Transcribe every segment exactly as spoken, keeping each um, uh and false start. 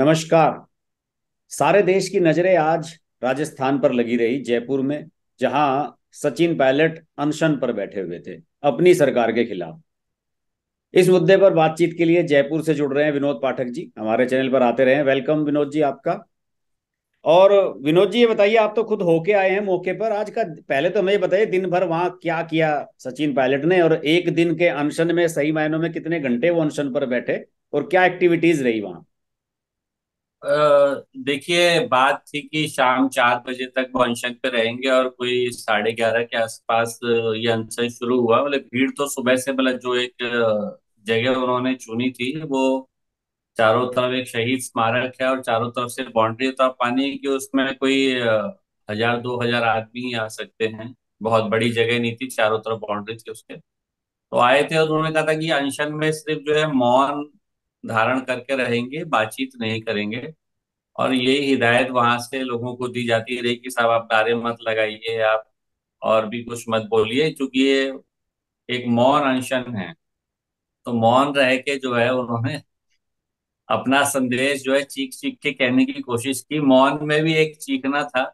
नमस्कार। सारे देश की नजरें आज राजस्थान पर लगी रही, जयपुर में, जहां सचिन पायलट अनशन पर बैठे हुए थे अपनी सरकार के खिलाफ। इस मुद्दे पर बातचीत के लिए जयपुर से जुड़ रहे हैं विनोद पाठक जी, हमारे चैनल पर आते रहे। वेलकम विनोद जी आपका। और विनोद जी ये बताइए, आप तो खुद होके आए हैं मौके पर आज का, पहले तो हमें ये बताइए दिन भर वहां क्या किया सचिन पायलट ने, और एक दिन के अनशन में सही मायनों में कितने घंटे वो अनशन पर बैठे और क्या एक्टिविटीज रही वहां। देखिए, बात थी कि शाम चार बजे तक वो अनशन पे रहेंगे और कोई साढ़े ग्यारह के आसपास ये अनशन शुरू हुआ। मतलब भीड़ तो सुबह से, मतलब जो एक जगह उन्होंने चुनी थी, वो चारों तरफ एक शहीद स्मारक है और चारों तरफ से बाउंड्री, तो आप पानी कि उसमें कोई हजार दो हजार आदमी आ सकते हैं। बहुत बड़ी जगह नहीं थी, चारों तरफ बाउंड्री थी उसके। तो आए थे और उन्होंने कहा था कि अनशन में सिर्फ जो है मौन धारण करके रहेंगे, बातचीत नहीं करेंगे, और यही हिदायत वहां से लोगों को दी जाती रही कि साहब आप नारे मत लगाइए, आप और भी कुछ मत बोलिए, क्योंकि ये एक मौन अनशन है। तो मौन रह के जो है उन्होंने अपना संदेश जो है चीख चीख के कहने की कोशिश की। मौन में भी एक चीखना था।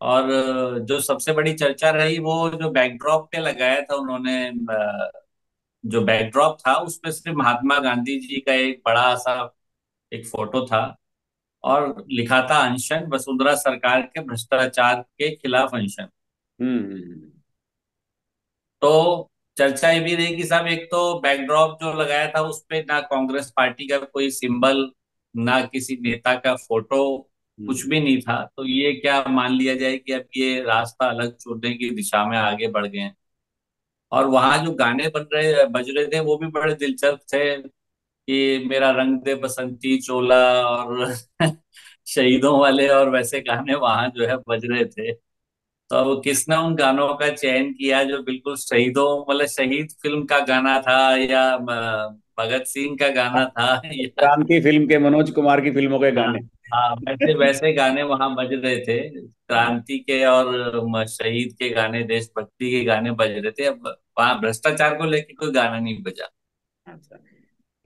और जो सबसे बड़ी चर्चा रही वो जो बैकड्रॉप पे लगाया था उन्होंने, जो बैकड्रॉप था उसमें सिर्फ महात्मा गांधी जी का एक बड़ा सा एक फोटो था और लिखा था अनशन, वसुंधरा सरकार के भ्रष्टाचार के खिलाफ अनशन। हम्म तो चर्चा ये भी रही कि साहब एक तो बैकड्रॉप जो लगाया था उस पे ना कांग्रेस पार्टी का कोई सिंबल, ना किसी नेता का फोटो, कुछ भी नहीं था। तो ये क्या मान लिया जाए कि अब ये रास्ता अलग छोड़ने की दिशा में आगे बढ़ गए हैं। और वहां जो गाने बन रहे बज रहे थे वो भी बड़े दिलचस्प थे कि मेरा रंग दे बसंती चोला और शहीदों वाले, और वैसे गाने वहां जो है बज रहे थे। तो किसने उन गानों का चयन किया जो बिल्कुल शहीदों, मतलब शहीद फिल्म का गाना था या भगत सिंह का गाना था या की फिल्म के, मनोज कुमार की फिल्मों के गाने, हाँ वैसे वैसे गाने वहां बज रहे थे। क्रांति के और शहीद के गाने, देशभक्ति के गाने बज रहे थे। अब वहां भ्रष्टाचार को लेके कोई गाना नहीं बजा। अच्छा,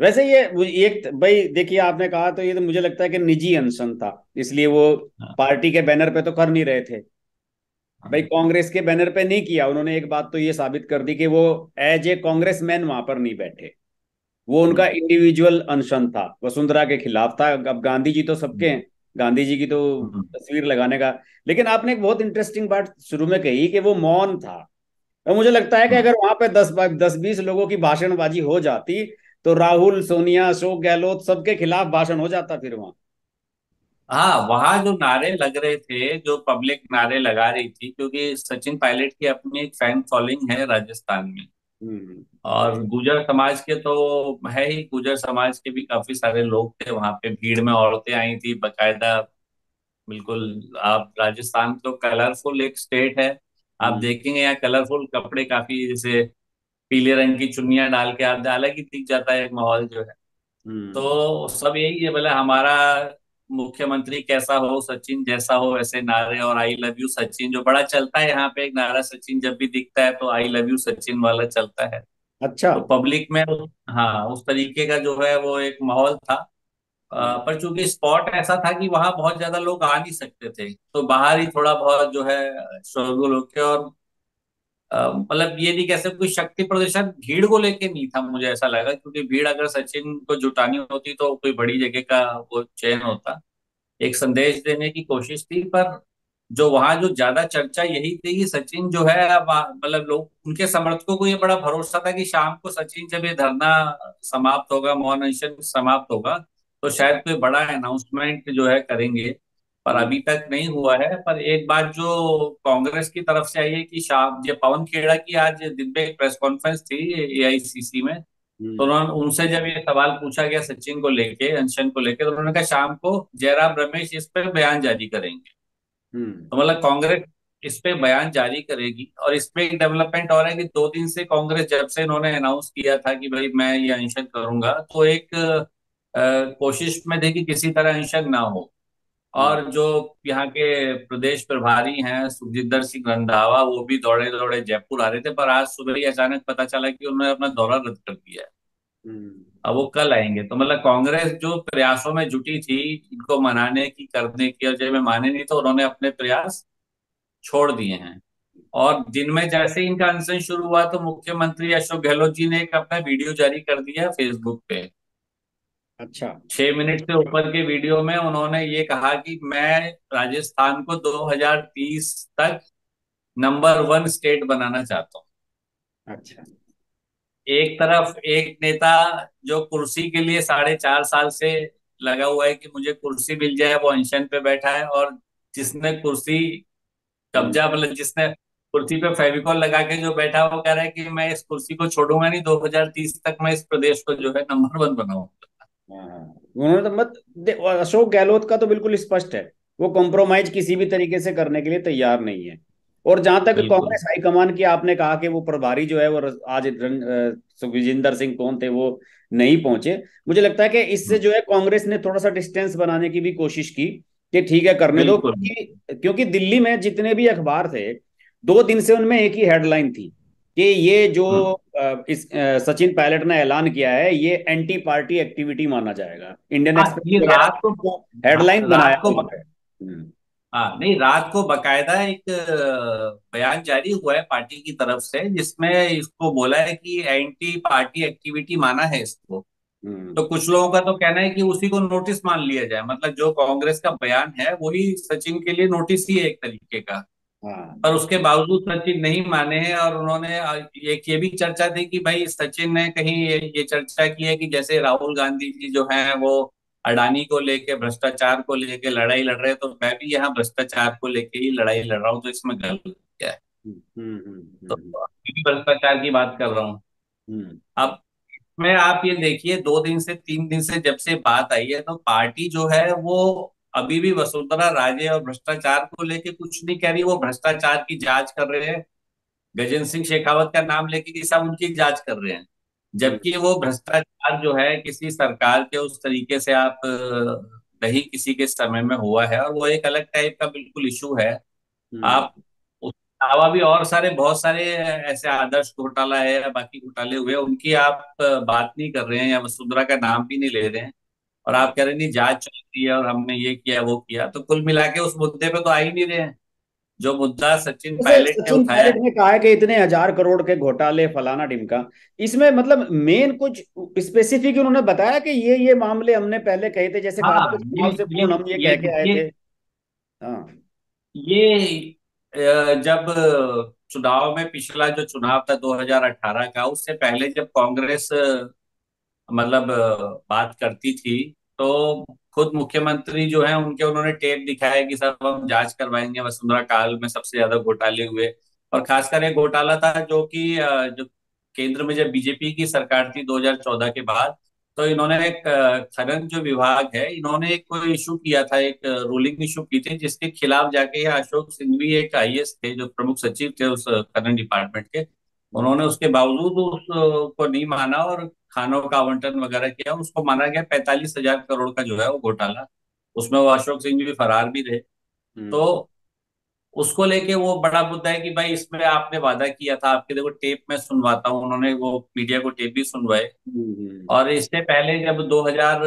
वैसे ये एक भाई देखिए आपने कहा, तो ये तो मुझे लगता है कि निजी अनशन था, इसलिए वो हाँ। पार्टी के बैनर पे तो कर नहीं रहे थे। हाँ। भाई कांग्रेस के बैनर पे नहीं किया उन्होंने। एक बात तो ये साबित कर दी कि वो एज ए कांग्रेस मैन वहां पर नहीं बैठे, वो उनका इंडिविजुअल अनशन था, वसुंधरा के खिलाफ था। अब गांधी जी तो सबके हैं, गांधी जी की तो तस्वीर लगाने का। लेकिन आपने एक बहुत इंटरेस्टिंग बात शुरू में कही कि वो मौन था। तो मुझे लगता है कि अगर वहां पे दस दस बीस लोगों की भाषणबाजी हो जाती तो राहुल, सोनिया, अशोक गहलोत सबके खिलाफ भाषण हो जाता फिर वहां। हाँ, वहां जो नारे लग रहे थे, जो पब्लिक नारे लगा रही थी, क्योंकि सचिन पायलट की अपनी एक फैन फॉलोइंग है राजस्थान में, और गुजर समाज के तो है ही, गुजर समाज के भी काफी सारे लोग थे वहां पे। भीड़ में औरतें आई थी बकायदा, बिल्कुल। आप राजस्थान तो कलरफुल एक स्टेट है, आप देखेंगे यहाँ कलरफुल कपड़े काफी, जैसे पीले रंग की चुन्नियां डाल के, आप अलग ही दिख जाता है एक माहौल जो है। तो सब यही है, बोले हमारा मुख्यमंत्री कैसा हो, सचिन जैसा हो, ऐसे नारे। और आई लव यू सचिन जो बड़ा चलता है यहाँ पे, एक नारा सचिन जब भी दिखता है तो आई लव यू सचिन वाला चलता है। अच्छा, तो पब्लिक में हाँ उस तरीके का जो है वो एक माहौल था। आ, पर चूंकि स्पॉट ऐसा था कि वहां बहुत ज्यादा लोग आ नहीं सकते थे, तो बाहर ही थोड़ा बहुत जो है शोरगुल होके, और मतलब ये नहीं कह सकते कोई शक्ति प्रदर्शन भीड़ को लेके नहीं था, मुझे ऐसा लगा। क्योंकि भीड़ अगर सचिन को जुटानी होती तो कोई बड़ी जगह का वो चयन होता, एक संदेश देने की कोशिश थी। पर जो वहां जो ज्यादा चर्चा यही थी कि सचिन जो है, मतलब लोग, उनके समर्थकों को ये बड़ा भरोसा था कि शाम को सचिन जब ये धरना समाप्त होगा, मौन अनशन समाप्त होगा, तो शायद कोई बड़ा अनाउंसमेंट जो है करेंगे, पर अभी तक नहीं हुआ है। पर एक बात जो कांग्रेस की तरफ से आई है कि शाम, जब पवन खेड़ा की आज दिन पे एक प्रेस कॉन्फ्रेंस थी ए आई सी सी में, तो उन्होंने उनसे जब ये सवाल पूछा गया सचिन को लेके, अनशन को लेके, तो उन्होंने कहा शाम को जयराम रमेश इस पर बयान जारी करेंगे। तो मतलब कांग्रेस इस पे बयान जारी करेगी। और इसमें एक डेवलपमेंट और है कि दो दिन से कांग्रेस, जब से उन्होंने अनाउंस किया था कि भाई मैं ये अनशन करूंगा, तो एक कोशिश में थी कि किसी तरह अनशन ना हो। और जो यहाँ के प्रदेश प्रभारी हैं सुखजिंदर सिंह रंधावा, वो भी दौड़े दौड़े जयपुर आ रहे थे, पर आज सुबह ही अचानक पता चला कि उन्होंने अपना दौरा रद्द कर दिया है। वो कल आएंगे। तो मतलब कांग्रेस जो प्रयासों में जुटी थी इनको मनाने की करने की, और जब माने नहीं तो उन्होंने अपने प्रयास छोड़ दिए हैं। और दिन में जैसे ही इनका अनशन शुरू हुआ तो मुख्यमंत्री अशोक गहलोत जी ने एक अपना वीडियो जारी कर दिया फेसबुक पे। अच्छा, छह मिनट से ऊपर के वीडियो में उन्होंने ये कहा कि मैं राजस्थान को दो हज़ार तीस तक नंबर वन स्टेट बनाना चाहता हूँ। अच्छा, एक तरफ एक नेता जो कुर्सी के लिए साढ़े चार साल से लगा हुआ है कि मुझे कुर्सी मिल जाए, वो अनशन पे बैठा है, और जिसने कुर्सी कब्जा मतलब जिसने कुर्सी पे फेविकॉल लगा के जो बैठा वो कह रहा है कि मैं इस कुर्सी को छोड़ूंगा नहीं, दो हज़ार तीस तक मैं इस प्रदेश को जो है नंबर वन बनाऊंगा। उन्होंने तो मत अशोक गहलोत का तो बिल्कुल स्पष्ट है, वो कॉम्प्रोमाइज किसी भी तरीके से करने के लिए तैयार नहीं है। और जहां तक कांग्रेस हाईकमान की आपने कहा कि वो प्रभारी जो है वो आज सुखजिंदर सिंह कौन थे वो नहीं पहुंचे, मुझे लगता है कि इससे जो है कांग्रेस ने थोड़ा सा डिस्टेंस बनाने की भी कोशिश की कि ठीक है करने दो, क्योंकि क्योंकि दिल्ली में जितने भी अखबार थे दो दिन से उनमें एक ही हेडलाइन थी कि ये जो इस सचिन पायलट ने ऐलान किया है ये एंटी पार्टी एक्टिविटी माना जाएगा। इंडियन एक्सप्रेस को हेडलाइन बनाया को हाँ नहीं, रात को बकायदा एक बयान जारी हुआ है पार्टी की तरफ से जिसमें इसको बोला है कि एंटी पार्टी एक्टिविटी माना है इसको। तो कुछ लोगों का तो कहना है कि उसी को नोटिस मान लिया जाए, मतलब जो कांग्रेस का बयान है वही सचिन के लिए नोटिस ही है एक तरीके का। पर उसके बावजूद सचिन नहीं माने हैं। और उन्होंने एक ये भी चर्चा थी कि भाई सचिन ने कहीं ये, ये चर्चा की है कि जैसे राहुल गांधी जी जो है वो अडानी को लेके भ्रष्टाचार को लेके लड़ाई लड़ रहे हैं, तो मैं भी यहाँ भ्रष्टाचार को लेके ही लड़ाई लड़ रहा हूँ, तो इसमें गलत क्या है, तो भ्रष्टाचार की बात कर रहा हूँ। अब इसमें आप ये देखिए दो दिन से तीन दिन से जब से बात आई है तो पार्टी जो है वो अभी भी वसुंधरा राजे और भ्रष्टाचार को लेके कुछ नहीं कह रही, वो भ्रष्टाचार की जांच कर रहे हैं, गजेंद्र सिंह शेखावत का नाम लेके कि सब उनकी जांच कर रहे हैं, जबकि वो भ्रष्टाचार जो है किसी सरकार के उस तरीके से आप नहीं किसी के समय में हुआ है, और वो एक अलग टाइप का बिल्कुल इशू है। आप उसके अलावा भी और सारे बहुत सारे ऐसे आदर्श घोटाला है या बाकी घोटाले हुए उनकी आप बात नहीं कर रहे हैं या वसुंधरा का नाम भी नहीं ले रहे हैं, और आप कह रहे नहीं जांच चलती है और हमने ये किया वो किया। तो कुल मिला के उस मुद्दे पे तो आ ही नहीं रहे हैं जो मुद्दा सचिन पायलट ने उठाया है। कहा है कि इतने हजार करोड़ के घोटाले फलाना ढिमका, इसमें मतलब मेन कुछ स्पेसिफिक उन्होंने बताया कि ये ये मामले हमने पहले कहे थे, जैसे कांग्रेस से पूर्ण हम ये कह के आए थे। हां, ये जब चुनाव में पिछला जो चुनाव था दो हज़ार अठारह का, उससे पहले जब कांग्रेस मतलब बात करती थी तो खुद मुख्यमंत्री जो है उनके उन्होंने टेप दिखाया कि सब हम जांच करवाएंगे, वसुंधरा काल में सबसे ज्यादा घोटाले हुए, और खासकर एक घोटाला था जो कि जो केंद्र में जब बीजेपी की सरकार थी दो हज़ार चौदह के बाद, तो इन्होंने एक खनन जो विभाग है इन्होंने एक कोई इशू किया था, एक रूलिंग इशू की थी जिसके खिलाफ जाके अशोक सिंधवी एक आई ए एस थे जो प्रमुख सचिव थे उस खनन डिपार्टमेंट के, उन्होंने उसके बावजूद उसको नहीं माना और खानों का आवंटन वगैरह किया, उसको माना गया पैंतालीस हजार करोड़ का जो है वो घोटाला, उसमें वो अशोक सिंह भी फरार भी रहे। तो उसको लेके वो बड़ा मुद्दा है कि भाई इसमें आपने वादा किया था, आपके देखो टेप में सुनवाता हूँ, उन्होंने वो मीडिया को टेप भी सुनवाए। और इससे पहले जब दो हज़ार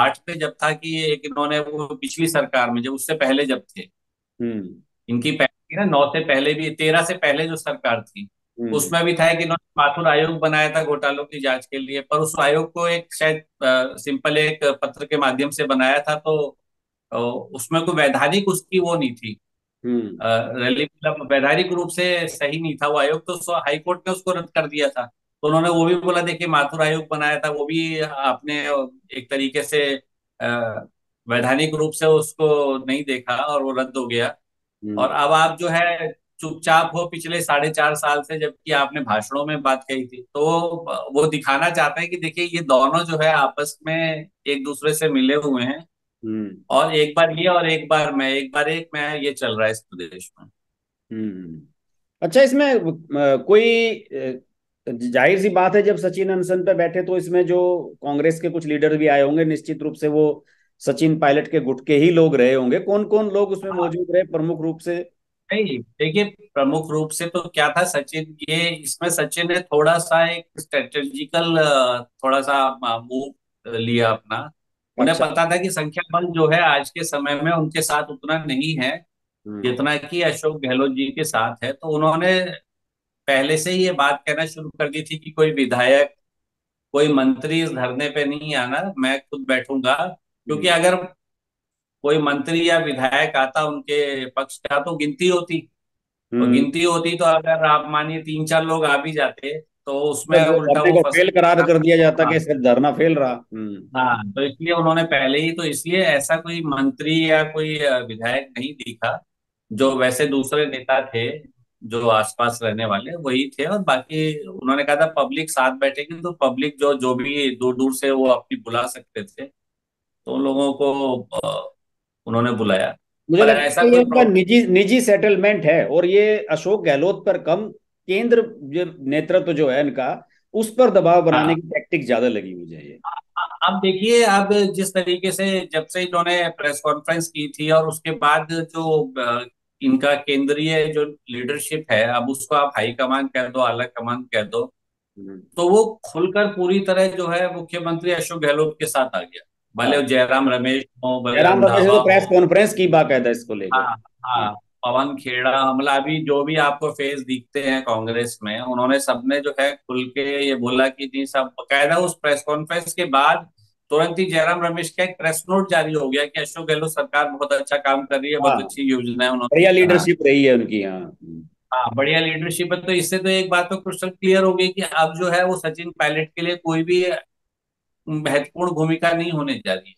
आठ में जब था कि एक इन्होंने वो पिछली सरकार में जब उससे पहले जब थे इनकी पहले ना नौ से पहले भी तेरह से पहले जो सरकार थी उसमें भी था कि इन्होंने माथुर आयोग बनाया था घोटालों की जांच के लिए, पर उस आयोग को एक शायद सिंपल एक पत्र के माध्यम से बनाया था, तो, तो उसमें कोई वैधानिक उसकी वो नहीं थी मतलब वैधानिक रूप से सही नहीं था वो आयोग, तो हाईकोर्ट ने उसको रद्द कर दिया था। तो उन्होंने वो भी बोला देखिए माथुर आयोग बनाया था वो भी आपने एक तरीके से वैधानिक रूप से उसको नहीं देखा और वो रद्द हो गया, और अब आप जो है चुपचाप हो पिछले साढ़े चार साल से, जबकि आपने भाषणों में बात कही थी। तो वो दिखाना चाहते हैं कि देखिए ये दोनों जो है आपस में एक दूसरे से मिले हुए हैं, और एक बार ये और एक बार मैं एक बार एक मैं ये चल रहा है इस प्रदेश में। अच्छा, इसमें कोई जाहिर सी बात है जब सचिन अनशन पे बैठे तो इसमें जो कांग्रेस के कुछ लीडर भी आए होंगे, निश्चित रूप से वो सचिन पायलट के गुट के ही लोग रहे होंगे, कौन कौन लोग उसमें मौजूद रहे प्रमुख रूप से नहीं, देखिए प्रमुख रूप से तो क्या था सचिन, ये इसमें सचिन ने थोड़ा सा एक स्ट्रेटेजिकल थोड़ा सा मूव लिया अपना। उन्हें अच्छा। पता था कि संख्या बल जो है आज के समय में उनके साथ उतना नहीं है जितना कि अशोक गहलोत जी के साथ है, तो उन्होंने पहले से ही ये बात कहना शुरू कर दी थी कि कोई विधायक कोई मंत्री इस धरने पे नहीं आना, मैं खुद बैठूंगा, क्योंकि अगर कोई मंत्री या विधायक आता उनके पक्ष का तो गिनती होती तो गिनती होती तो अगर आप मानिए तीन चार लोग आ भी जाते तो उसमें तो उल्टा वो फेल करार कर दिया जाता कि सिर्फ धरना फेल रहा। हाँ, तो इसलिए उन्होंने पहले ही, तो इसलिए ऐसा कोई मंत्री या कोई विधायक नहीं दिखा, जो वैसे दूसरे नेता थे जो आसपास रहने वाले वही थे, और बाकी उन्होंने कहा था पब्लिक साथ बैठेगी तो पब्लिक जो जो भी दूर दूर से वो अपनी बुला सकते थे तो उन लोगों को उन्होंने बुलाया। मुझे लगता ऐसा ये उनका निजी निजी सेटलमेंट है, और ये अशोक गहलोत पर कम केंद्र जो नेतृत्व जो है इनका उस पर दबाव बनाने की टैक्टिक ज्यादा लगी मुझे ये। अब देखिए, अब जिस तरीके से जब से इन्होंने प्रेस कॉन्फ्रेंस की थी और उसके बाद जो इनका केंद्रीय जो लीडरशिप है, अब उसको आप हाई कमान कह दो, आला कमान कह दो, तो वो खुलकर पूरी तरह जो है मुख्यमंत्री अशोक गहलोत के साथ आ गया, भले जयराम रमेश हो, जयराम रमेश तो प्रेस कॉन्फ्रेंस की बाकायदा इसको लेकर, पवन खेड़ा, मतलब अभी जो भी आपको फेस दिखते हैं कांग्रेस में, उन्होंने सबने जो है खुल के ये बोला कि नहीं, सब बाकायदा उस प्रेस कॉन्फ्रेंस के बाद तुरंत ही जयराम रमेश का एक प्रेस नोट जारी हो गया कि अशोक गहलोत सरकार बहुत अच्छा काम कर रही है, बहुत अच्छी योजना है, उन्होंने बढ़िया लीडरशिप रही है उनकी। हाँ, बढ़िया लीडरशिप है। तो इससे तो एक बात तो क्रिस्टल क्लियर हो गई कि अब जो है वो सचिन पायलट के लिए कोई भी महत्वपूर्ण भूमिका नहीं होने जा रही है।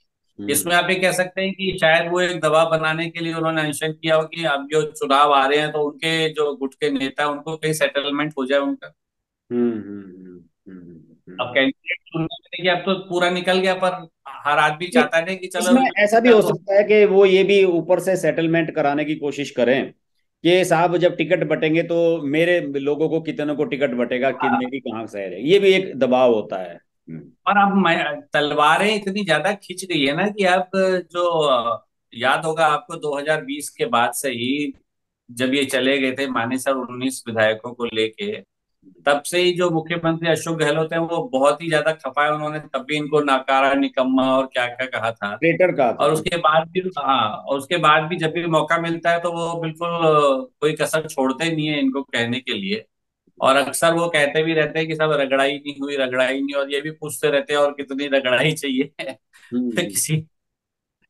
इसमें आप ये कह सकते हैं कि शायद वो एक दबाव बनाने के लिए उन्होंने अंशन किया हो कि अब जो चुनाव आ रहे हैं तो उनके जो गुट के नेता उनको कहीं सेटलमेंट हो जाए उनका। अब कैंडिडेट चुनने अब तो पूरा निकल गया, पर हर आदमी चाहता है कि चलो ऐसा भी हो सकता है कि वो ये भी ऊपर से सेटलमेंट कराने की कोशिश करें कि साहब जब टिकट बटेंगे तो मेरे लोगों को कितनों को टिकट बटेगा, कितने की कहाँ से, ये भी एक दबाव होता है। और अब तलवारें इतनी ज्यादा खिंच गई है ना कि अब जो याद होगा आपको दो हज़ार बीस के बाद से ही जब ये चले गए थे मानेसर उन्नीस विधायकों को लेके, तब से ही जो मुख्यमंत्री अशोक गहलोत हैं वो बहुत ही ज्यादा खपाए, उन्होंने तब भी इनको नाकारा, निकम्मा और क्या क्या कहा था, ट्रेटर कहा था। और उसके बाद भी हाँ और उसके बाद भी जब भी मौका मिलता है तो वो बिल्कुल कोई कसर छोड़ते नहीं है इनको कहने के लिए, और अक्सर वो कहते भी रहते हैं कि सब रगड़ाई नहीं हुई, रगड़ाई नहीं, और ये भी पूछते रहते हैं और कितनी रगड़ाई चाहिए किसी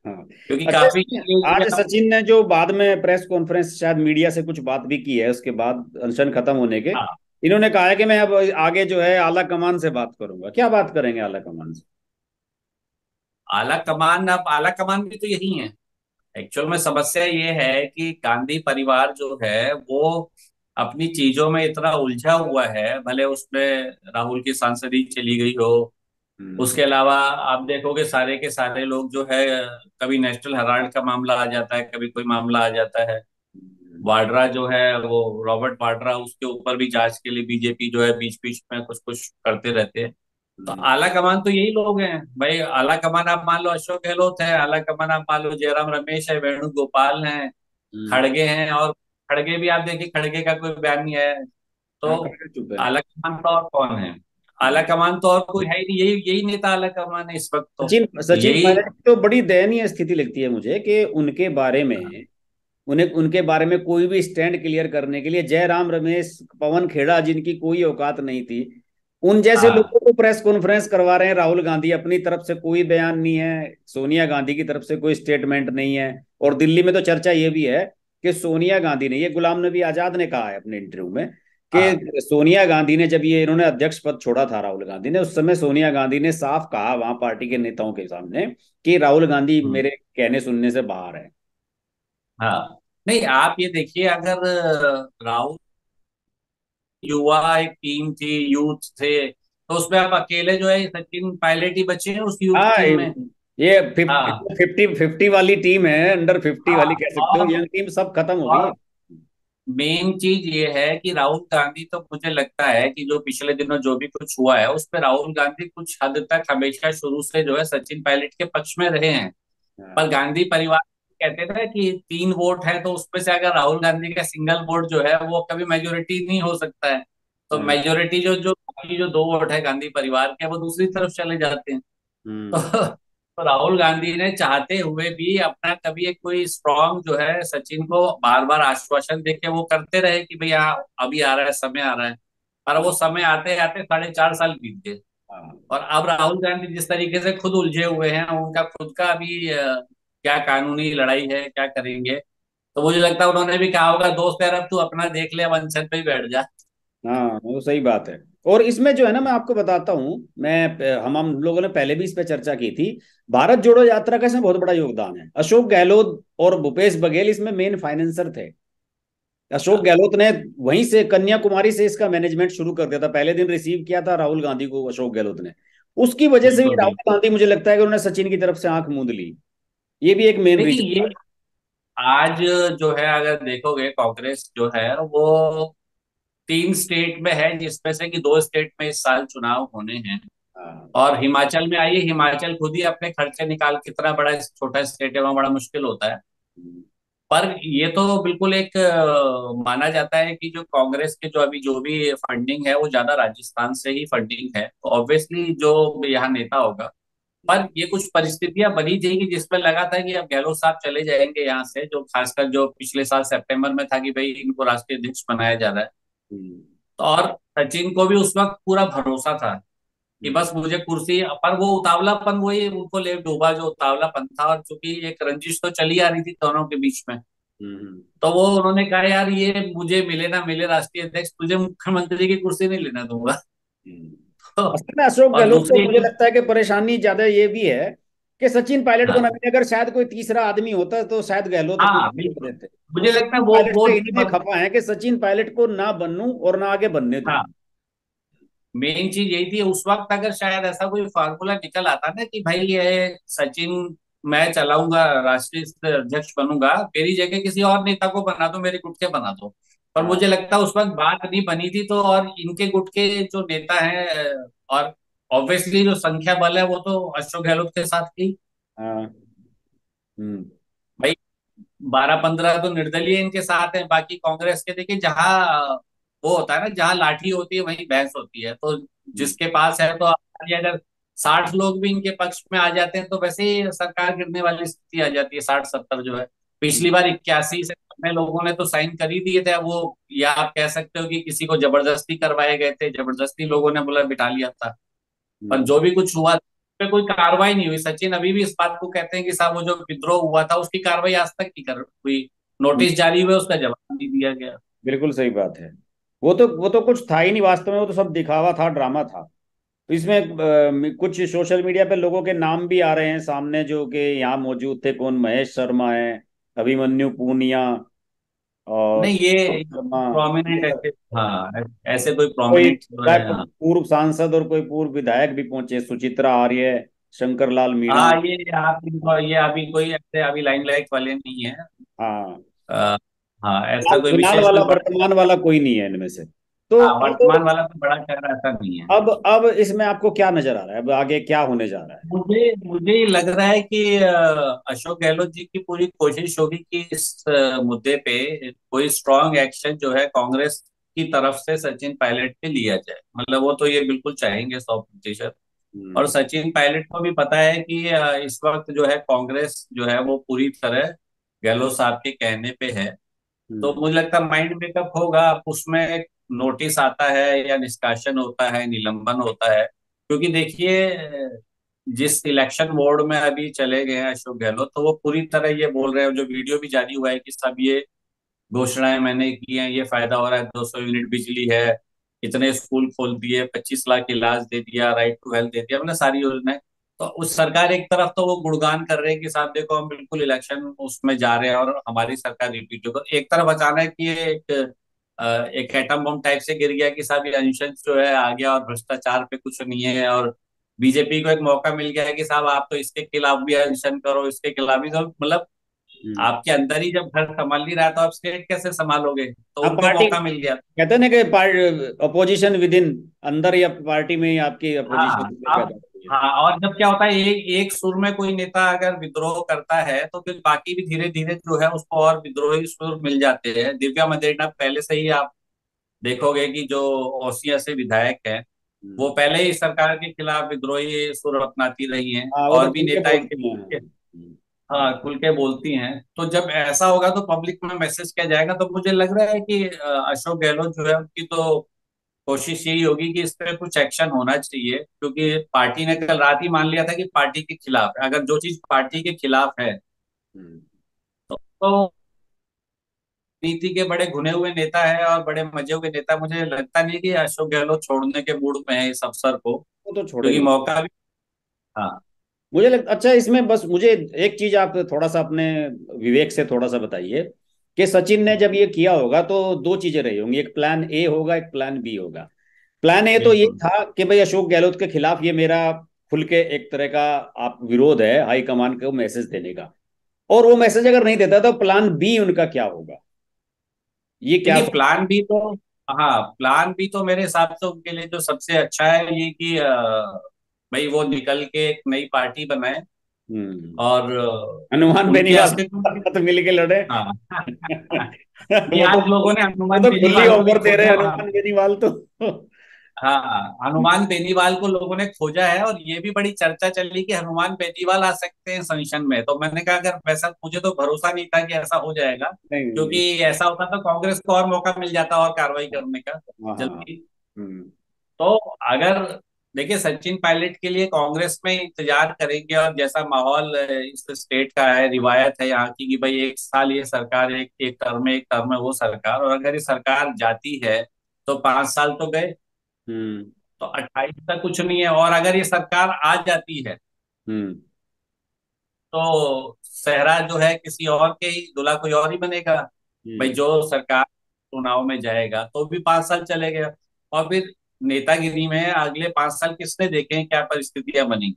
हाँ। क्योंकि अच्छा, काफी आज सचिन ने जो बाद में प्रेस कॉन्फ्रेंस शायद मीडिया से कुछ बात भी की है उसके बाद अनशन खत्म होने के, हाँ। इन्होंने कहा है कि मैं अब आगे जो है आला कमान से बात करूंगा। क्या बात करेंगे आला कमान से? आला कमान, अब आला कमान भी तो यही है एक्चुअल में। समस्या ये है कि गांधी परिवार जो है वो अपनी चीजों में इतना उलझा हुआ है, भले उसमें राहुल की सांसदी चली गई हो, उसके अलावा आप देखोगे सारे के सारे लोग जो है, कभी नेशनल हेराल्ड का मामला आ जाता है, कभी कोई मामला आ जाता है, वाड्रा जो है वो रॉबर्ट वाड्रा, उसके ऊपर भी जांच के लिए बीजेपी जो है बीच बीच में कुछ कुछ करते रहते हैं। तो आला कमान तो यही लोग हैं भाई। आला कमान आप मान लो अशोक गहलोत है, आला कमान आप मान लो जयराम रमेश है, वेणुगोपाल है, खड़गे हैं, और खड़गे भी आप देखिए खड़गे का कोई बयान नहीं है, तो आला कमान तो और कौन है? आला कमान तो और कोई है ही नहीं, यही यही नेता आला कमान है इस वक्त। तो सचिन सचिन पायलट तो बड़ी दयनीय स्थिति लगती है मुझे कि उनके बारे में उन्हें उनके बारे में कोई भी स्टैंड क्लियर करने के लिए जयराम रमेश, पवन खेड़ा, जिनकी कोई औकात नहीं थी, उन जैसे लोगों को प्रेस कॉन्फ्रेंस करवा रहे हैं। राहुल गांधी अपनी तरफ से कोई बयान नहीं है, सोनिया गांधी की तरफ से कोई स्टेटमेंट नहीं है, और दिल्ली में तो चर्चा ये भी है कि सोनिया गांधी ने, ये गुलाम नबी आजाद ने कहा है अपने इंटरव्यू में कि सोनिया गांधी ने, जब ये इन्होंने अध्यक्ष पद छोड़ा था राहुल गांधी ने, उस समय सोनिया गांधी ने साफ कहा वहां पार्टी के नेताओं के सामने कि राहुल गांधी मेरे कहने सुनने से बाहर है। हाँ, नहीं आप ये देखिए, अगर राहुल युवा एक टीम थी, यूथ थे, तो उसमें आप अकेले जो है सचिन पायलट ही बचे हैं उस यूथ में। ये फिफ्टी वाली टीम है, अंडर फिफ्टी वाली कह सकते हो, यंग टीम सब खत्म हो गई। मेन चीज ये है कि राहुल गांधी, तो मुझे लगता है कि जो पिछले दिनों जो भी कुछ हुआ है उस पर राहुल गांधी कुछ हद तक हमेशा शुरू से जो है सचिन पायलट के पक्ष में रहे हैं, पर गांधी परिवार कहते थे कि तीन वोट है तो उसमें से अगर राहुल गांधी का सिंगल वोट जो है वो कभी मेजोरिटी नहीं हो सकता है, तो मेजोरिटी जो जो जो दो वोट है गांधी परिवार के वो दूसरी तरफ चले जाते हैं। तो, तो राहुल गांधी ने चाहते हुए भी अपना कभी एक कोई स्ट्रॉन्ग जो है सचिन को बार बार आश्वासन देके वो करते रहे कि भैया अभी आ रहा है, समय आ रहा है, और वो समय आते आते साढ़े चार साल बीत गए। और अब राहुल गांधी जिस तरीके से खुद उलझे हुए हैं, उनका खुद का अभी क्या कानूनी लड़ाई है, क्या करेंगे, तो मुझे लगता है उन्होंने भी कहा होगा दोस्त यार अब तू अपना देख ले, वंशन पे ही बैठ जा। हाँ वो सही बात है। और इसमें जो है ना, मैं आपको बताता हूँ, मैं हम हम लोगों ने पहले भी इस पे चर्चा की थी, भारत जोड़ो यात्रा का इसमें बहुत बड़ा योगदान है। अशोक गहलोत और भूपेश बघेल इसमें मेन फाइनेंसर थे। अशोक गहलोत ने वहीं से कन्याकुमारी से इसका मैनेजमेंट शुरू कर दिया था, पहले दिन रिसीव किया था राहुल गांधी को अशोक गहलोत ने। उसकी वजह से भी राहुल गांधी मुझे लगता है कि उन्होंने सचिन की तरफ से आंख मूंद ली, ये भी एक मेन रीजन है। आज जो है अगर देखोगे कांग्रेस जो है वो तीन स्टेट में है, जिसमें से कि दो स्टेट में इस साल चुनाव होने हैं, और हिमाचल में आइए, हिमाचल खुद ही अपने खर्चे निकाल कितना बड़ा छोटा स्टेट है, वहां बड़ा मुश्किल होता है। पर ये तो बिल्कुल एक माना जाता है कि जो कांग्रेस के जो अभी जो भी फंडिंग है वो ज्यादा राजस्थान से ही फंडिंग है, तो ऑब्वियसली जो यहाँ नेता होगा, पर ये कुछ परिस्थितियां बनी जाएगी जिसमें लगा था कि अब गहलोत साहब चले जाएंगे यहाँ से, जो खासकर जो पिछले साल सितंबर में था कि भाई इनको राष्ट्रीय अध्यक्ष बनाया जा रहा है। तो और सचिन को भी उस वक्त पूरा भरोसा था कि बस मुझे कुर्सी, पर वो उतावलापन वही उनको ले डूबा जो उतावलापन था, और चूंकि एक रंजिश तो चली आ रही थी दोनों के बीच में, तो वो उन्होंने कहा यार ये मुझे मिले ना मिले राष्ट्रीय अध्यक्ष, तुझे मुख्यमंत्री की कुर्सी नहीं लेना दूंगा। तो अशोक गहलोत को मुझे लगता है कि परेशानी ज्यादा ये भी है कि सचिन पायलट को ना अगर शायद कोई तीसरा आदमी होता तो शायद गहलोत देते। मुझे लगता है वो वो इतने खफा है कि सचिन पायलट को ना बनूं और ना आगे बनने दूं। मेन चीज यही थी, उस वक्त अगर शायद ऐसा कोई फार्मूला निकल आता ना कि भाई ये सचिन मैं चलाऊंगा, राष्ट्रीय अध्यक्ष बनूंगा, मेरी जगह किसी और नेता को बना दो, मेरे गुट के बना दो, पर मुझे लगता है उस वक्त बात नहीं बनी थी। तो और इनके गुट के जो नेता है और ऑब्वियसली जो संख्या बल है वो तो अशोक गहलोत के साथ थी। भाई बारह पंद्रह तो निर्दलीय इनके साथ हैं, बाकी कांग्रेस के देखिए जहाँ वो होता है ना, जहाँ लाठी होती है वहीं भैंस होती है, तो जिसके पास है, तो अगर साठ लोग भी इनके पक्ष में आ जाते हैं तो वैसे ही सरकार गिरने वाली स्थिति आ जाती है। साठ सत्तर जो है पिछली बार इक्यासी से अपने लोगों ने तो साइन कर ही दिए थे, वो या आप कह सकते हो कि किसी को जबरदस्ती करवाए गए थे, जबरदस्ती लोगों ने बोला बिठा लिया था, पर जो भी कुछ हुआ पे कोई कार्रवाई नहीं हुई। सचिन अभी भी इस बात को कहते हैं कि साहब वो जो विद्रोह हुआ था उसकी कार्रवाई आज तक नहीं कर हुई, नोटिस जारी हुए, उसका जवाब नहीं दिया गया। बिल्कुल सही बात है, वो तो वो तो कुछ था ही नहीं वास्तव में, वो तो सब दिखावा था, ड्रामा था। इसमें कुछ सोशल मीडिया पे लोगों के नाम भी आ रहे हैं सामने जो कि यहाँ मौजूद थे, कौन महेश शर्मा है, अभिमन्यु पूनिया, और नहीं ये प्रोमिनेंट ऐसे, हाँ, ऐसे कोई प्रोमिनेंट पूर्व सांसद और कोई पूर्व विधायक भी पहुंचे, सुचित्रा आर्य, शंकर लाल मीणा। हाँ ये आप ये अभी कोई ऐसे अभी लाइन लाइक वाले नहीं है। हाँ आ, हाँ ऐसा कोई विशेष वाला वर्तमान वाला कोई नहीं है इनमें से, तो वर्तमान वाला तो बड़ा चेहरा ऐसा नहीं है। अब अब इसमें आपको क्या नजर आ रहा है, अब आगे क्या होने जा रहा है? मुझे मुझे लग रहा है कि अशोक गहलोत जी की पूरी कोशिश होगी कि इस मुद्दे पे कोई स्ट्रांग एक्शन जो है कांग्रेस की तरफ से सचिन पायलट पे लिया जाए, मतलब वो तो ये बिल्कुल चाहेंगे सौ प्रतिशत। और सचिन पायलट को भी पता है कि इस वक्त जो है कांग्रेस जो है वो पूरी तरह गहलोत साहब के कहने पे है, तो मुझे लगता है माइंड मेकअप होगा। उसमें नोटिस आता है या निष्कासन होता है, निलंबन होता है, क्योंकि देखिए जिस इलेक्शन बोर्ड में अभी चले गए हैं अशोक गहलोत, तो वो पूरी तरह ये बोल रहे हैं, जो वीडियो भी जारी हुआ है कि सब ये घोषणाएं मैंने की हैं, ये फायदा हो रहा है, दो सौ यूनिट बिजली है, इतने स्कूल खोल दिए, पच्चीस लाख इलाज दे दिया, राइट टू हेल्थ दे दिया, मतलब सारी योजनाएं। तो उस सरकार एक तरफ तो वो गुणगान कर रहे हैं कि साहब देखो हम बिल्कुल इलेक्शन उसमें जा रहे हैं और हमारी सरकार रिपीट हो, एक तरफ अचानक ये एक एक एटम बम टाइप से गिर गया कि साहब ये अनुशंस जो है आ गया और भ्रष्टाचार पे कुछ नहीं है, और बीजेपी को एक मौका मिल गया है कि साहब आप तो इसके खिलाफ भी अनुशन करो, इसके खिलाफ भी, मतलब आपके अंदर ही जब घर संभाल नहीं रहा तो आप स्टेट कैसे संभालोगे, तो उनको मौका मिल गया। कहते हैं ना कि अपोजिशन विद इन, अंदर ही पार्टी में ही आपकी अपोजिशन। हाँ, और जब क्या होता है एक एक सुर में कोई नेता अगर विद्रोह करता है तो फिर बाकी भी धीरे धीरे जो है उसको और विद्रोही सुर मिल जाते हैं। दिव्या मदेड़ना पहले से ही आप देखोगे कि जो ओसिया से विधायक है वो पहले ही सरकार के खिलाफ विद्रोही सुर अपनाती रही है आ, और भी नेता हाँ खुल के बोलती हैं। तो जब ऐसा होगा तो पब्लिक में मैसेज किया जाएगा। तो मुझे लग रहा है कि अशोक गहलोत जो है उनकी तो कोशिश यही होगी कि इस पर कुछ एक्शन होना चाहिए, क्योंकि पार्टी ने कल रात ही मान लिया था कि पार्टी के खिलाफ है। अगर जो चीज पार्टी के खिलाफ है तो, तो नीति के बड़े घुने हुए नेता है और बड़े मजे हुए नेता, मुझे लगता नहीं कि अशोक गहलोत छोड़ने के मूड में है इस अवसर को, तो छोड़ेगी मौका भी। हाँ मुझे लग, अच्छा इसमें बस मुझे एक चीज आप थोड़ा सा अपने विवेक से थोड़ा सा बताइए कि सचिन ने जब ये किया होगा तो दो चीजें रही होंगी, एक प्लान ए होगा एक प्लान बी होगा। प्लान ए तो ये था कि भाई अशोक गहलोत के खिलाफ ये मेरा खुल के एक तरह का आप विरोध है हाईकमान को मैसेज देने का, और वो मैसेज अगर नहीं देता तो प्लान बी उनका क्या होगा? ये क्या प्लान बी? तो हाँ प्लान बी तो मेरे हिसाब से उनके लिए जो सबसे अच्छा है ये कि भाई वो निकल के एक नई पार्टी बनाए और हनुमान बेनीवाल तो मिल के लड़े। हाँ। ये आज लोगों ने हनुमान तो बेनीवाल दे रहे हनुमान बेनीवाल तो हाँ हनुमान बेनीवाल को लोगों ने खोजा है, और ये भी बड़ी चर्चा चली कि हनुमान बेनीवाल आ सकते हैं संसद में। तो मैंने कहा अगर वैसा, मुझे तो भरोसा नहीं था कि ऐसा हो जाएगा, क्योंकि ऐसा होता तो कांग्रेस को और मौका मिल जाता और कार्रवाई करने का जल्दी। तो अगर देखिए सचिन पायलट के लिए कांग्रेस में इंतजार करेंगे और जैसा माहौल इस स्टेट का है, रिवायत है यहाँ की कि भाई एक साल ये सरकार, एक एक टर्म में एक टर्म में वो सरकार, और अगर ये सरकार जाती है तो पांच साल तो गए, तो अट्ठाईस तक कुछ नहीं है। और अगर ये सरकार आ जाती है तो सहरा जो है किसी और के ही, दूल्हा कोई और ही बनेगा भाई, जो सरकार चुनाव में जाएगा तो भी पांच साल चलेगा। और फिर नेतागिरी में अगले पांच साल किसने देखे क्या परिस्थितियां बनी।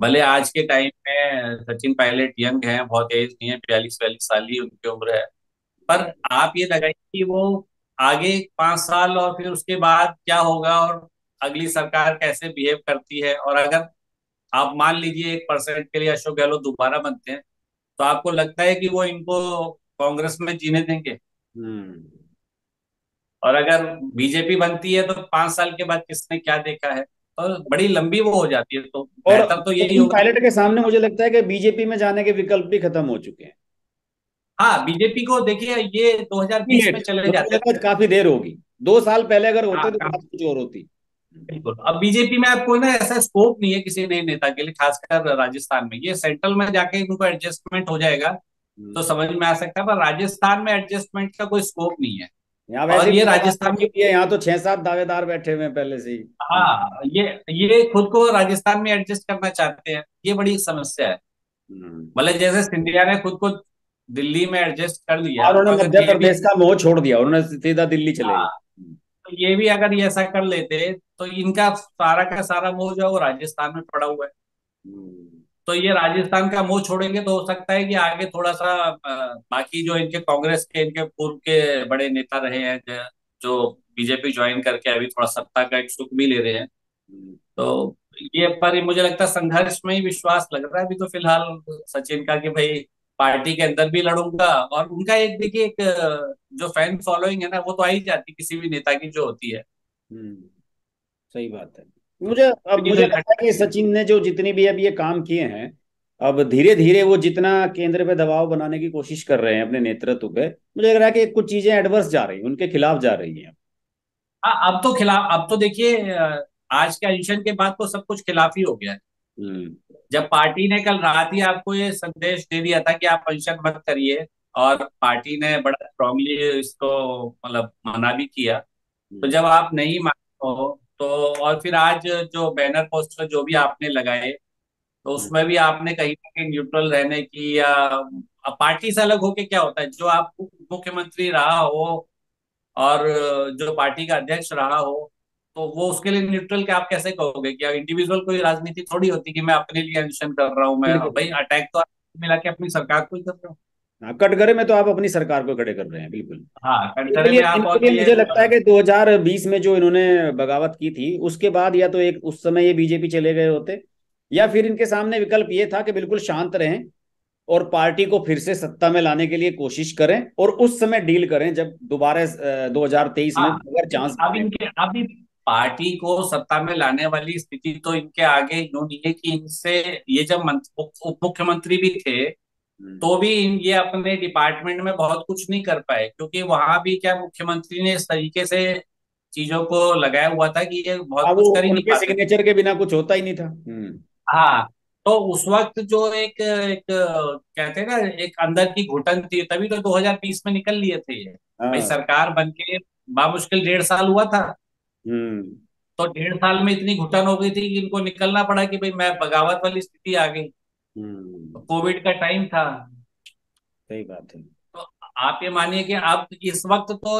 भले आज के टाइम में सचिन पायलट यंग हैं, बहुत एज नहीं है, बयालीस बयालीस साल ही उनकी उम्र है, पर आप ये लगाइए कि वो आगे पांच साल और फिर उसके बाद क्या होगा और अगली सरकार कैसे बिहेव करती है। और अगर आप मान लीजिए एक परसेंट के लिए अशोक गहलोत दोबारा बनते हैं तो आपको लगता है कि वो इनको कांग्रेस में जीने देंगे? और अगर बीजेपी बनती है तो पांच साल के बाद किसने क्या देखा है, तो बड़ी लंबी वो हो जाती है। तो और तो यही होगा पायलट के सामने मुझे लगता है कि बीजेपी में जाने के विकल्प भी खत्म हो चुके हैं। हाँ बीजेपी को देखिए ये दो हज़ार बीस में चले जाते हैं, काफी देर होगी, दो साल पहले अगर होते तो बात कुछ और होती। बिल्कुल, अब बीजेपी में आपको ना ऐसा स्कोप नहीं है किसी नए नेता के लिए, खासकर राजस्थान में। ये सेंट्रल में जाके इनको एडजस्टमेंट हो जाएगा तो समझ में आ सकता है, पर राजस्थान में एडजस्टमेंट का कोई स्कोप नहीं है। यहाँ वैसे ये राजस्थान के लिए यहाँ तो छह सात दावेदार बैठे हुए हैं पहले से ही। हाँ ये ये खुद को राजस्थान में एडजस्ट करना चाहते हैं, ये बड़ी समस्या है। मतलब जैसे सिंधिया ने खुद को दिल्ली में एडजस्ट कर लिया, उन्होंने मध्य प्रदेश का मोह छोड़ दिया, उन्होंने सीधा दिल्ली चले गए। तो ये भी अगर ये ऐसा कर लेते तो इनका सारा का सारा मोह जो है वो राजस्थान में पड़ा हुआ है। तो ये राजस्थान का मोह छोड़ेंगे तो हो सकता है कि आगे थोड़ा सा बाकी जो इनके कांग्रेस के, इनके पूर्व के बड़े नेता रहे हैं जो बीजेपी ज्वाइन करके अभी थोड़ा सत्ता का एक सुख भी ले रहे हैं, तो ये पर मुझे लगता है संघर्ष में ही विश्वास लग रहा है अभी तो फिलहाल सचिन का, कि भाई पार्टी के अंदर भी लड़ूंगा। और उनका एक देखिए एक जो फैन फॉलोइंग है ना वो तो आ ही जाती किसी भी नेता की जो होती है। सही बात है। मुझे अब मुझे लगता है कि सचिन ने जो जितनी भी अब ये काम किए हैं, अब धीरे धीरे वो जितना केंद्र पे दबाव बनाने की कोशिश कर रहे हैं अपने नेतृत्व पे, मुझे लग रहा है कि कुछ चीजें एडवर्स जा रही हैं, उनके खिलाफ जा रही हैं। हाँ अब तो खिलाफ, अब तो देखिए आज के एडिशन के बाद तो सब कुछ खिलाफ ही हो गया है। जब पार्टी ने कल रात ही आपको ये संदेश दे दिया था कि आप पेंशन मत करिए, और पार्टी ने बड़ा स्ट्रांगली इसको मतलब मना भी किया, तो जब आप नहीं मानते हो तो, और फिर आज जो बैनर पोस्टर जो भी आपने लगाए तो उसमें भी आपने कहीं ना कहीं न्यूट्रल रहने की, या पार्टी से अलग होके क्या होता है, जो आप मुख्यमंत्री रहा हो और जो पार्टी का अध्यक्ष रहा हो तो वो उसके लिए न्यूट्रल के आप कैसे कहोगे? कि इंडिविजुअल कोई राजनीति थोड़ी होती कि मैं अपने लिए एक्शन कर रहा हूँ, मैं भाई अटैक तो मिला के अपनी सरकार को ही कर रहा हूँ। हाँ कटघरे में तो आप अपनी सरकार को खड़े कर रहे हैं। बिल्कुल हाँ कटघरे में आप, और मुझे लगता है कि दो हज़ार बीस में जो इन्होंने बगावत की थी उसके बाद या तो एक उस समय ये बीजेपी चले गए होते या फिर इनके सामने विकल्प ये था कि बिल्कुल शांत रहें और पार्टी को फिर से सत्ता में लाने के लिए कोशिश करें और उस समय डील करें जब दोबारा दो हज़ार तेईस में अगर चांस। अब इनके अभी पार्टी को सत्ता में लाने वाली स्थिति तो इनके आगे यूं नहीं है कि इनसे ये जब उप मुख्यमंत्री भी थे तो भी ये अपने डिपार्टमेंट में बहुत कुछ नहीं कर पाए, क्योंकि वहां भी क्या मुख्यमंत्री ने इस तरीके से चीजों को लगाया हुआ था कि ये बहुत कुछ कर ही नहीं, सिग्नेचर के बिना कुछ होता ही नहीं था। हाँ, तो उस वक्त जो एक एक कहते हैं ना एक अंदर की घुटन थी, तभी तो दो हज़ार बीस में निकल लिए थे ये। भाई सरकार बनके बामुश्किल डेढ़ साल हुआ था, तो डेढ़ साल में इतनी घुटन हो गई थी कि इनको निकलना पड़ा कि भाई मैं बगावत वाली स्थिति आ गई। कोविड का टाइम था। सही बात है। तो आप ये मानिए कि आप इस वक्त तो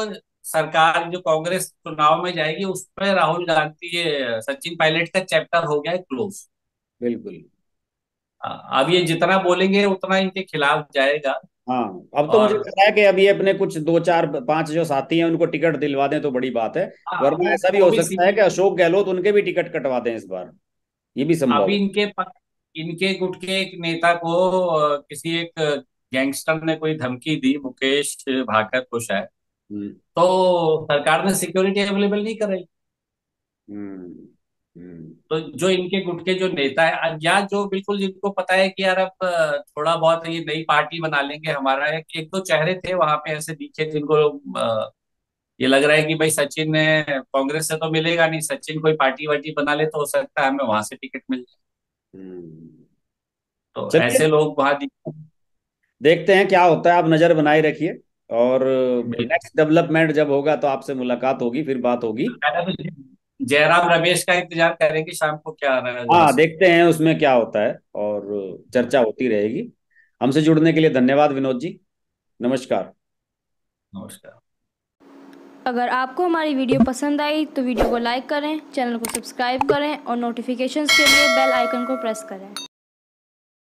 सरकार जो कांग्रेस चुनाव में जाएगी उस पर राहुल गांधी ये सचिन पायलट का चैप्टर हो गया है क्लोज। बिल्कुल, अब ये जितना बोलेंगे उतना इनके खिलाफ जाएगा। हाँ, अब तो और... मुझे लगता है कि अभी अपने कुछ दो चार पांच जो साथी हैं उनको टिकट दिलवा दें तो बड़ी बात है, वरना ऐसा भी हो सकता है कि अशोक गहलोत उनके भी टिकट कटवा दें इस बार, ये भी संभव। अभी इनके इनके गुट के एक नेता को किसी एक गैंगस्टर ने कोई धमकी दी, मुकेश भाकर को शायद, तो सरकार ने सिक्योरिटी अवेलेबल नहीं कर रही। तो जो इनके गुट के जो नेता है या जो बिल्कुल जिनको पता है कि यार अब थोड़ा बहुत ये नई पार्टी बना लेंगे हमारा, एक दो तो चेहरे थे वहां पे ऐसे दिखे जिनको ये लग रहा है कि भाई सचिन ने कांग्रेस से तो मिलेगा नहीं, सचिन कोई पार्टी वार्टी बना ले तो हो सकता है हमें वहां से टिकट मिल जाए, तो ऐसे लोग वहां दिखे। देखते हैं क्या होता है, आप नजर बनाए रखिए और नेक्स्ट डेवलपमेंट जब होगा तो आपसे मुलाकात होगी, फिर बात होगी। जयराम रमेश का इंतजार करेंगे शाम को क्या रहा है। हाँ, देखते हैं उसमें क्या होता है और चर्चा होती रहेगी। हमसे जुड़ने के लिए धन्यवाद विनोद जी। नमस्कार। नमस्कार। अगर आपको हमारी वीडियो पसंद आई तो वीडियो को लाइक करें, चैनल को सब्सक्राइब करें और नोटिफिकेशंस के लिए बेल आइकन को प्रेस करें।